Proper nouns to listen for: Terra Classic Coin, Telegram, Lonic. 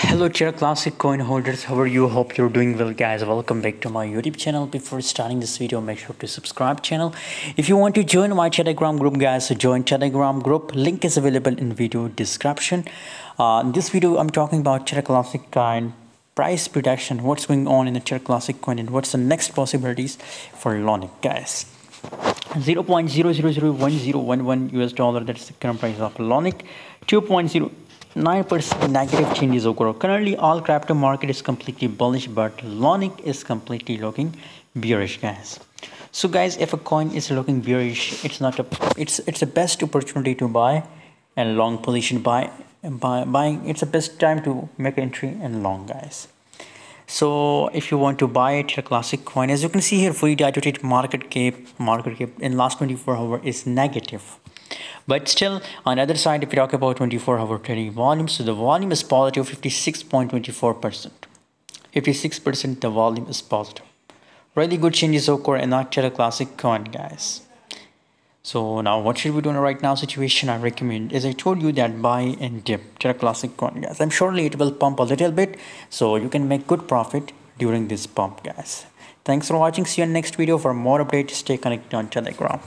Hello Terra Classic Coin holders, how are you? Hope you're doing well, guys. Welcome back to my YouTube channel. Before starting this video, make sure to subscribe channel. If you want to join my Telegram group, guys, so join Telegram group. Link is available in video description. In this video, I'm talking about Terra Classic Coin price protection. What's going on in the Terra Classic Coin and what's the next possibilities for Lonic, guys. $0.000111 US, that's the current price of Lonic. 2.09% negative changes occur. Currently, all crypto market is completely bullish, but Lonic is completely looking bearish, guys. So, guys, if a coin is looking bearish, it's the best opportunity to buy and long position. Buying, it's the best time to make entry and long, guys. So, if you want to buy it, Terra Classic Coin, as you can see here, fully diluted market cap in last 24 hours is negative. But still, on the other side, if you talk about 24-hour trading volume, so the volume is positive 56.24%. 56% the volume is positive. Really good changes occur in our Terra Classic Coin, guys. So now, what should we do in a right now situation? I recommend, as I told you, that buy and dip Terra Classic Coin, guys. I'm surely it will pump a little bit, so you can make good profit during this pump, guys. Thanks for watching. See you in next video for more updates. Stay connected on Telegram.